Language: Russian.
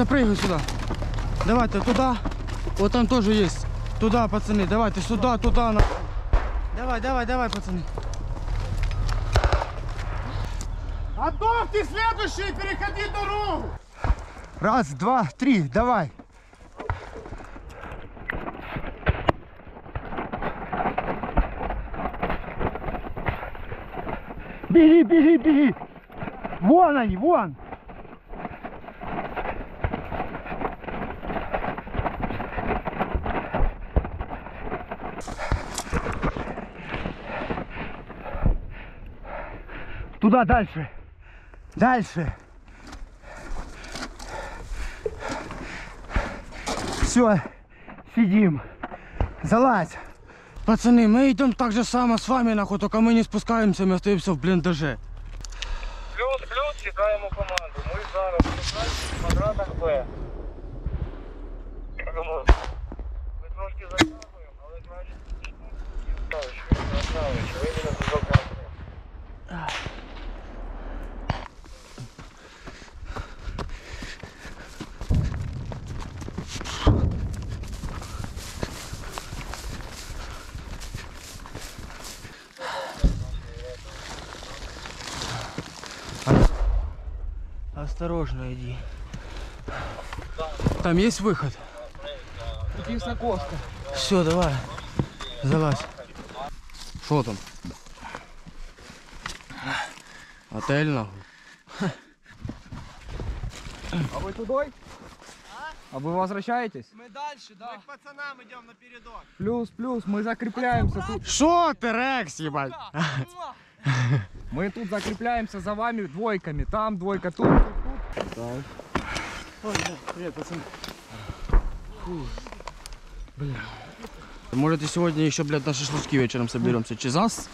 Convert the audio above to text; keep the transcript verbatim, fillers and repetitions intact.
Запрыгивай сюда. Давай ты туда. Вот там тоже есть. Туда, пацаны. Давай ты сюда, туда. На... Давай, давай, давай, пацаны. Готов, ты следующий, переходи дорогу. Раз, два, три, давай. Беги, беги, беги. Вон они, вон. Туда дальше. Дальше. Все, сидим. Залазь. Пацаны, мы идем так же само с вами, нахуй, только мы не спускаемся, мы остаемся в блиндаже. Плюс, плюс, чекаем у команду. Мы зараз спускаемся в квадратах Б. Ми трошки затягуємо, але краще ставиш, ставиш, вийдемо до закладу. Осторожно иди. Там есть выход? Все, давай. Залазь. Что там? Отель нахуй. А вы тудой? А? А вы возвращаетесь? Мы дальше, да. Мы к пацанам идем на передок. Плюс, плюс, мы закрепляемся. Что ты, Рекс, ебать? Мы тут закрепляемся за вами двойками. Там двойка, тут, тут, тут. Так. Ой, да. Привет, пацаны. Фу. Блин. Может, и сегодня еще, блядь, на шашлычки вечером соберемся. Чизас?